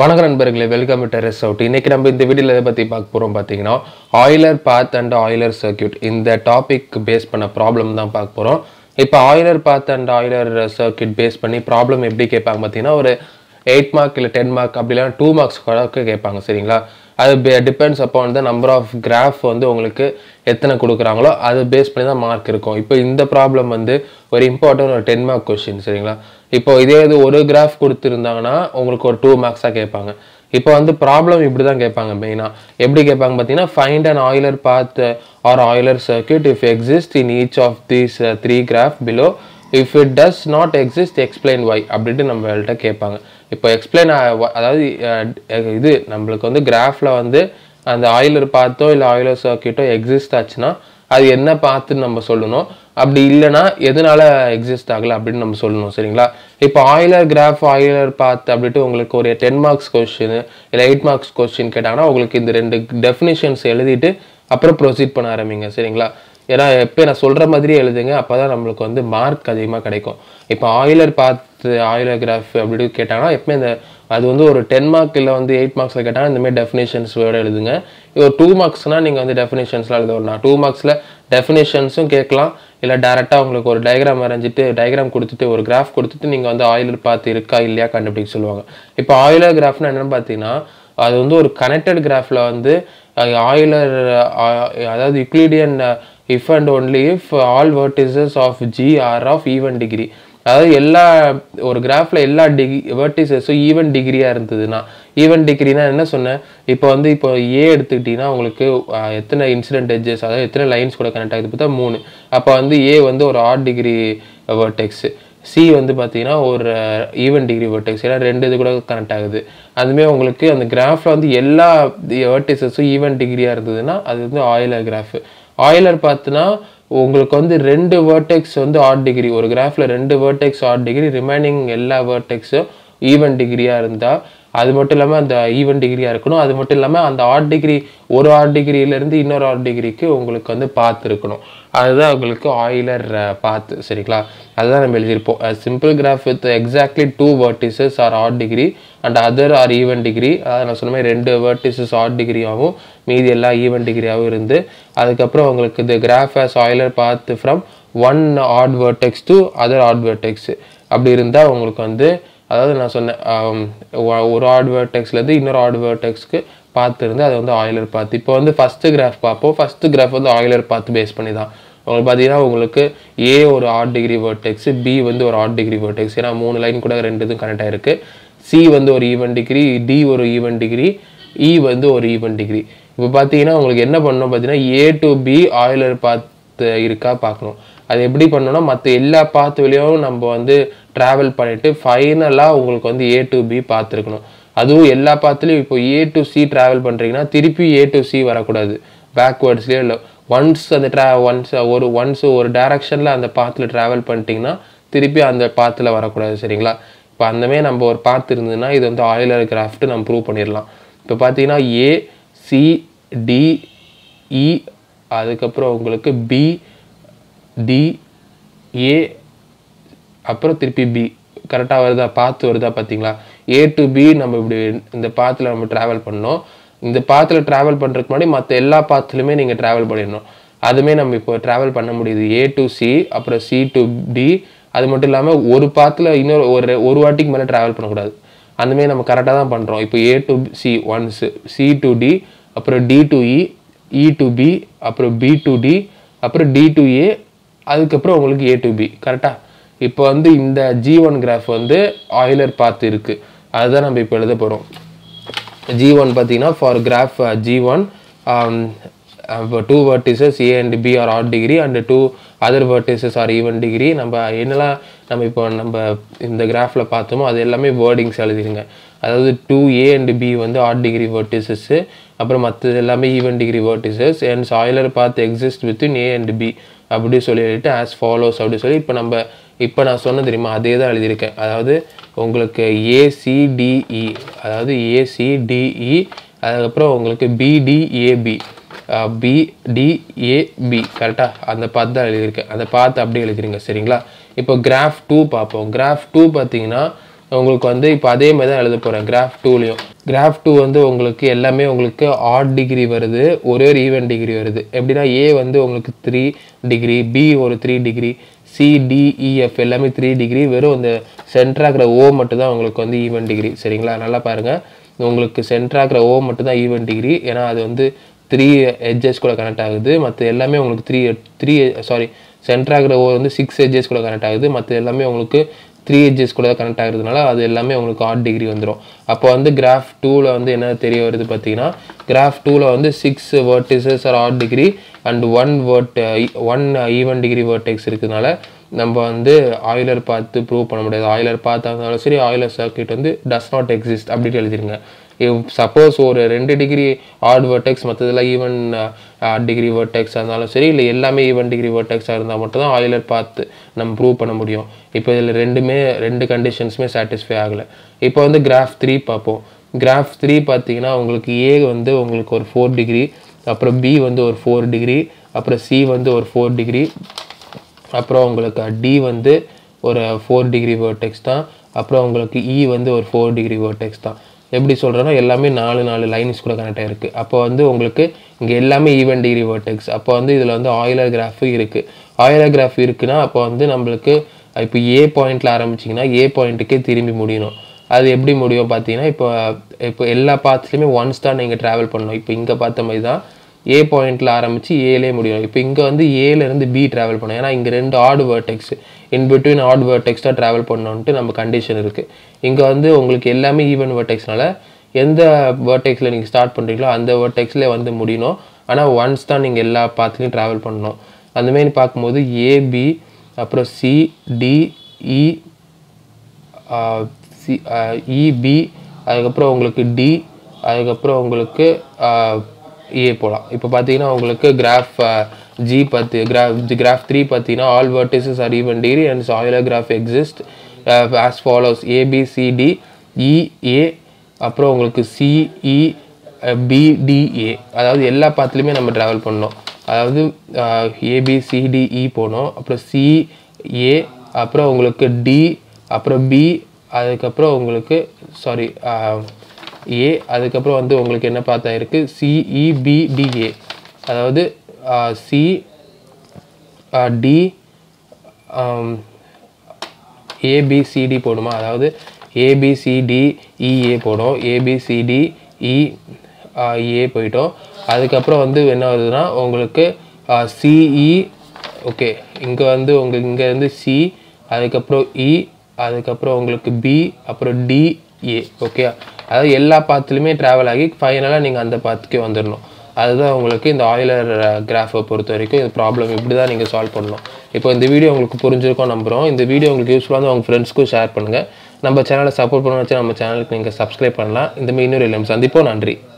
வணக்கம் நண்பர்களே, welcome to terrace out. இன்னைக்கு நம்ம இந்த வீடியோல எதை பத்தி பார்க்க போறோம் பாத்தீங்கன்னா, Euler path and Euler circuit இந்த டாபிக் பேஸ் பண்ண ப்ராப்ளம் தான் பார்க்க போறோம். இப்போ Euler path and Euler circuit base பண்ணி ப்ராப்ளம் எப்படி கேட்பாங்க பாத்தீங்கன்னா, ஒரு 8 மார்க் இல்ல 10 மார்க் அப்படி இல்லைன்னா 2 மார்க்ஸ் கூட கேட்பாங்க. சரிங்களா, அது depends upon the number of graph வந்து உங்களுக்கு எத்தனை கொடுக்குறாங்களோ அது பேஸ் பண்ணி தான் மார்க் இருக்கும். இப்போ இந்த ப்ராப்ளம் வந்து ஒரு இம்பார்ட்டன்ட் ஒரு 10 மார்க் கொஸ்டின். சரிங்களா, இப்போ இதே இது ஒரு கிராஃப் கொடுத்துருந்தாங்கன்னா உங்களுக்கு ஒரு 2 மார்க்ஸாக கேட்பாங்க. இப்போ வந்து ப்ராப்ளம் இப்படி தான் கேட்பாங்க. மெயினாக எப்படி கேட்பாங்க பார்த்தீங்கன்னா, find and Euler path or Euler circuit if exist in each of these 3 graph below, if it does not exist explain why அப்படின்ட்டு நம்மள்கிட்ட கேட்பாங்க. இப்போ எக்ஸ்பிளைன், அதாவது இது நம்மளுக்கு வந்து கிராஃபில் வந்து அந்த ஆயிலர் பாத்தோ இல்லை ஆயிலர் சர்க்யூட்டோ எக்ஸிஸ்ட் ஆச்சுன்னா அது என்ன பார்த்துன்னு நம்ம சொல்லணும். அப்படி இல்லைனா எதனால எக்ஸிஸ்ட் ஆகலை அப்படின்னு நம்ம சொல்லணும். சரிங்களா, இப்போ ஆயிலர் கிராஃப் ஆயிலர் பாத் அப்படின்ட்டு உங்களுக்கு ஒரு 10 மார்க்ஸ் கொஸ்டின் இல்லை 8 மார்க்ஸ் கொஸ்டின் கேட்டாங்கன்னா உங்களுக்கு இந்த 2 டெஃபினிஷன்ஸ் எழுதிட்டு அப்புறம் ப்ரொசீட் பண்ண ஆரம்பிங்க. சரிங்களா, ஏன்னா எப்போ நான் சொல்கிற மாதிரியே எழுதுங்க, அப்போ தான் நம்மளுக்கு வந்து மார்க் அதிகமாக கிடைக்கும். இப்போ ஆயிலர் பாத் ஆயிலர் கிராஃப் அப்படி கேட்டாங்கன்னா எப்பவுமே இந்த அது வந்து ஒரு 10 மார்க் இல்லை வந்து 8 மார்க்ஸில் கேட்டால் இந்தமாதிரி டெஃபினேஷன்ஸோடு எழுதுங்க. இப்போ 2 மார்க்ஸ்னால் நீங்கள் வந்து டெஃபினேஷன்ஸ்லாம் எழுதணும்னா 2 மார்க்ஸில் டெஃபினேஷன்ஸும் கேட்கலாம். இல்லை டேரெக்டாக உங்களுக்கு ஒரு டயக்ராம் வரைஞ்சிட்டு டயக்ராம் கொடுத்துட்டு ஒரு கிராஃப் கொடுத்துட்டு நீங்கள் வந்து ஆயிலர் பாத் இருக்கா இல்லையா கண்டுபிடிக்க சொல்லுவாங்க. இப்போ ஆயிலர் கிராஃப்னா என்னென்னு பார்த்தீங்கன்னா, அது வந்து ஒரு கனெக்டட் கிராஃபில் வந்து ஆயிலர், அதாவது Euclidean if and only if all vertices of G are of even degree, அதாவது எல்லா ஒரு கிராஃபில் எல்லா வெர்டிசஸும் ஈவன் டிகிரியாக இருந்ததுன்னா, ஈவன் டிகிரினா என்ன சொன்னேன், இப்போ வந்து இப்போ ஏ எடுத்துக்கிட்டிங்கன்னா உங்களுக்கு எத்தனை இன்சிடென்ட் எட்ஜஸ், அதாவது எத்தனை லைன்ஸ் கூட கனெக்ட் ஆகுது பார்த்தா 3. அப்போ வந்து ஏ வந்து ஒரு ஆட் டிகிரி வெர்டெக்ஸ், சி வந்து பார்த்தீங்கன்னா ஒரு ஈவன் டிகிரி வெர்டெக்ஸ், ஏன்னா 2 இது கூட கனெக்ட் ஆகுது. அதுமாரி உங்களுக்கு அந்த கிராஃபில் வந்து எல்லா வெர்டிசஸும் ஈவன் டிகிரியாக இருந்ததுன்னா அது வந்து ஆயிலர் கிராஃப். ஆயிலர் பாத்துனா உங்களுக்கு வந்து 2 வேர்டெக்ஸ் வந்து ஆட் டிகிரி, ஒரு கிராஃபில் 2 வேர்டெக்ஸ் ஆட் டிகிரி, ரிமைனிங் எல்லா வேர்டெக்ஸும் ஈவன் டிகிரியாக இருந்தால், அது மட்டும் இல்லாமல் அந்த ஈவன் டிகிரியாக இருக்கணும். அது மட்டும் இல்லாமல் அந்த ஆட் டிகிரி, ஒரு ஆட் டிகிரியிலேருந்து இன்னொரு ஆட் டிகிரிக்கு உங்களுக்கு வந்து பாத் இருக்கணும். அதுதான் உங்களுக்கு ஆயிலர் பாத். சரிங்களா, அதுதான் நம்ம எழுதியிருப்போம். Simple graph with exactly 2 vertices R odd degree and other R even degree, அதாவது நான் சொன்ன மாதிரி 2 வேர்டிசஸ் ஆட் டிகிரியாகவும் மீதி எல்லாம் ஈவன் டிகிரியாகவும் இருந்து, அதுக்கப்புறம் உங்களுக்கு இந்த graph as Euler path from 1 odd vertex to other odd vertex அப்படி இருந்தால் உங்களுக்கு வந்து, அதாவது நான் சொன்னேன் ஒரு ஆட் வேர்டெக்ஸ்லேருந்து இன்னொரு ஆட் வேர்டெக்ஸ்க்கு பாத் இருந்து அது வந்து ஆயிலர் பாத். இப்போ வந்து ஃபஸ்ட்டு கிராஃப் பார்ப்போம். ஃபஸ்ட்டு கிராஃப் வந்து ஆயிலர் பாத் பேஸ் பண்ணி தான் உங்களுக்கு பார்த்தீங்கன்னா, உங்களுக்கு ஏ ஒரு ஆட் டிகிரி வேர்டெக்ஸ், பி வந்து ஒரு ஆட் டிகிரி வேர்டெக்ஸ், ஏன்னா 3 லைன் கூட 2 இதுவும் கனெக்ட் ஆகிருக்கு, சி வந்து ஒரு ஈவன் டிகிரி, டி ஒரு ஈவன் டிகிரி, இ வந்து ஒரு ஈவன் டிகிரி. இப்போ பார்த்தீங்கன்னா உங்களுக்கு என்ன பண்ணணும் பார்த்தீங்கன்னா, A to B Euler path இருக்கா பார்க்கணும். அது எப்படி பண்ணோன்னா, மற்ற எல்லா பாத்துலையும் நம்ம வந்து ட்ராவல் பண்ணிவிட்டு ஃபைனலாக உங்களுக்கு வந்து ஏ டு பி பார்த்துருக்கணும். அதுவும் எல்லா பாத்துலையும் இப்போ ஏ டு சி ட்ராவல் பண்ணுறீங்கன்னா திருப்பி ஏ டு சி வரக்கூடாது, பேக்வேர்ட்ஸ்லேயே இல்லை. ஒன்ஸ் அந்த ஒன்ஸ் ஒரு டேரெக்ஷனில் அந்த பாத்தில் ட்ராவல் பண்ணிட்டீங்கன்னா திருப்பி அந்த பாத்தில் வரக்கூடாது. சரிங்களா, இப்போ அந்தமாரி நம்ம ஒரு பாத்து இருந்ததுன்னா இது வந்து ஆயிலர் கிராஃப்ட்டு நம்ம ப்ரூவ் பண்ணிடலாம். இப்போ பார்த்தீங்கன்னா ஏ சி டி இ, அதுக்கப்புறம் உங்களுக்கு பி டி ஏ, அப்புறம் திருப்பி பி, கரெக்டாக வருதா பாத்து வருதா பார்த்தீங்களா. ஏ டு பி நம்ம இப்படி இந்த பாத்தில் நம்ம ட்ராவல் பண்ணோம். இந்த பாத்தில் ட்ராவல் பண்ணுறதுக்கு முன்னாடி மற்ற எல்லா பாத்துலையுமே நீங்கள் ட்ராவல் பண்ணிடணும். அதுவுமே நம்ம இப்போ ட்ராவல் பண்ண முடியுது, ஏ டு சி, அப்புறம் சி டு டி. அது மட்டும் இல்லாமல் ஒரு பாத்தில் இன்னொரு ஒரு வாட்டிக்கு மேலே ட்ராவல் பண்ணக்கூடாது. அந்தமாரி நம்ம கரெக்டாக தான் பண்ணுறோம். இப்போ A to C once, C to D, அப்புறம் D to E, E to B, அப்புறம் பி டு டி, அப்புறம் டி டு ஏ, அதுக்கப்புறம் உங்களுக்கு ஏ டு பி. கரெக்டாக இப்போ வந்து இந்த ஜி ஒன் கிராஃப் வந்து ஆயிலர் பாத் இருக்குது, அதுதான் நம்ம இப்போ எழுத போகிறோம். ஜி ஒன் பார்த்தீங்கன்னா, for graph G one 2 vertices A and B are odd degree and 2 other vertices are even degree. நம்ம என்னெல்லாம் நம்ம இப்போ நம்ம இந்த கிராஃபில் பார்த்தோமோ அது எல்லாமே வேர்டிங்ஸ் எழுதிடுங்க. அதாவது 2 ஏ அண்ட் பி வந்து ஆட் டிகிரி வெர்டிசஸ்ஸு, அப்புறம் மற்றது எல்லாமே even degree vertices and Euler path exist within A and B அப்படி சொல்லிட்டு ஆஸ் ஃபாலோஸ் அப்படி சொல்லி இப்போ நம்ம இப்போ நான் சொன்ன தெரியுமா அதே தான் எழுதியிருக்கேன். அதாவது உங்களுக்கு ஏசிடிஇ, அதாவது ஏசிடிஇ, அதுக்கப்புறம் உங்களுக்கு பிடிஏபி, பிடிஏபி, கரெக்டாக அந்த பாத் தான் எழுதியிருக்கேன். அந்த பாத் அப்படியே எழுதிருங்க. சரிங்களா, இப்போ கிராஃப் 2 பார்ப்போம். கிராஃப் 2 பார்த்தீங்கன்னா உங்களுக்கு வந்து இப்போ அதே மாதிரி தான் எழுத போறேன் கிராஃப் 2 லியும் கிராஃப் 2 வந்து உங்களுக்கு எல்லாமே உங்களுக்கு odd degree வருது ஒரே ஒரு even degree வருது எப்படினா a வந்து உங்களுக்கு 3 degree b ஒரு 3 degree c d e f எல்லாமே 3 degree வெறும் அந்த சென்டரா இருக்கிற o மட்டும் தான் உங்களுக்கு வந்து even degree சரிங்களா நல்லா பாருங்க உங்களுக்கு சென்டரா இருக்கிற o மட்டும் தான் even degree ஏனா அது வந்து 3 edges கூட கனெக்ட் ஆகுது மத்த எல்லாமே உங்களுக்கு சென்டரா இருக்கிற o வந்து 6 edges கூட கனெக்ட் ஆகுது மத்த எல்லாமே உங்களுக்கு 3 edges கூட கனெக்ட் ஆகிறதுனால அது எல்லாமே உங்களுக்கு odd degree வந்துரும் அப்ப வந்து graph 2 ல வந்து என்ன தெரிய வருது பாத்தீங்கன்னா graph 2 ல வந்து 6 vertices are odd degree and 1 even degree vertex இருக்குனால நம்ம வந்து Euler path prove பண்ண முடியாது Euler path ஆனால சரி Euler circuit வந்து does not exist அப்படி எழுதிடுங்க if suppose ஒரு 2 degree odd vertex மத்ததெல்லாம் even degree vertex ஆனால சரி இல்ல எல்லாமே even degree vertex ஆ இருந்தா மட்டும் தான் Euler path நம்ம prove பண்ண முடியும் இப்போ இதுல ரெண்டு கண்டிஷன்ஸ்மே satisfy ஆகல இப்போ வந்து graph 3 பாப்போம் graph 3 பாத்தீங்கன்னா உங்களுக்கு a வந்து உங்களுக்கு ஒரு 4 degree அப்புறம் b வந்து ஒரு 4 degree அப்புறம் c வந்து ஒரு 4 degree அப்புறம் உங்களுக்கு d வந்து ஒரு 4 degree vertex தான் அப்புறம் உங்களுக்கு e வந்து ஒரு 4 degree vertex தான் எப்படி சொல்றேன்னா எல்லாமே 4 lines கூட கனெக்ட் ஆயிருக்கு அப்ப வந்து உங்களுக்கு இங்க எல்லாமே even degree vertex அப்ப வந்து இதுல வந்து Euler graph இருக்குனா அப்ப வந்து நமக்கு இப்போ a பாயிண்ட்ல ஆரம்பிச்சீங்கனா a பாயிண்ட்க்கே திரும்பி முடியணும் அது எப்படி முடியும் பாத்தீங்கன்னா இப்போ எல்லா பாத்ஸ்லயுமே once தான் நீங்க travel பண்ணனும் இப்போ இங்க பார்த்த மாதிரி தான் a பாயிண்ட்ல ஆரம்பிச்சி a லே முடியும் இப்போ இங்க வந்து a ல இருந்து b travel பண்ணனும் ஏனா இங்க ரெண்டு odd vertex in between odd vertex தான் travel பண்ணனும்னு நம்ம கண்டிஷன் இருக்கு இங்க வந்து உங்களுக்கு எல்லாமே even vertexனால எந்த vertexல நீங்க ஸ்டார்ட் பண்றீங்களோ அந்த vertexல வந்து முடியணும் ஆனா once தான் நீங்க எல்லா பாத்லயும் travel பண்ணனும் அந்த மாதிரி பாக்கும்போது a b அப்புறம் c d e e b அதுக்கு அப்புறம் உங்களுக்கு d அதுக்கு அப்புறம் உங்களுக்கு a போலாம் இப்போ பாத்தீங்கன்னா உங்களுக்கு graph g பத்தி graph 3 பாத்தீங்கன்னா all vertices are even degree and Euler graph exist as follows a b c d e a அப்புறம் உங்களுக்கு c e b d a அதாவது எல்லா பாத்லயுமே நம்ம டிராவல் பண்ணோம் அதாவது a b c d e போனும் அப்புறம் c a அப்புறம் உங்களுக்கு d அப்புறம் b அதுக்கு அப்புறம் உங்களுக்கு சாரி a அதுக்கு அப்புறம் வந்து உங்களுக்கு என்ன பாத்தா இருக்கு c e b d a அதாவது c d a b c d போடுமா அதாவது a b c d e a போடும் a b c d e a போய்ட்டோம் அதுக்கு அப்புறம் வந்து என்ன வருதுனா உங்களுக்கு c e ஓகே இங்க வந்து உங்களுக்கு இங்க இருந்து c அதுக்கு அப்புறம் e அதுக்கு அப்புறம் உங்களுக்கு b அப்புறம் d a ஓகே அதாவது எல்லா பாத்லயுமே டிராவல் ஆகி ஃபைனலா நீங்க அந்த பாத்துக்கே வந்துறணும் அதுதான் உங்களுக்கு இந்த Euler graph பொறுத்த வரைக்கும் இந்த problem இப்படி தான் நீங்க சால்வ் பண்ணனும் இப்போ இந்த வீடியோ உங்களுக்கு புரிஞ்சிருக்கும் நம்புறோம் இந்த வீடியோ உங்களுக்கு யூஸ்ஃபுல்லா இருந்தா உங்க ஃப்ரெண்ட்ஸ்க்கு ஷேர் பண்ணுங்க நம்ம சேனலை சப்போர்ட் பண்ணனும்னா நம்ம சேனலுக்கு நீங்க Subscribe பண்ணலாம் இந்த மீ இன்னொரு எல்லம் சந்திப்போம் நன்றி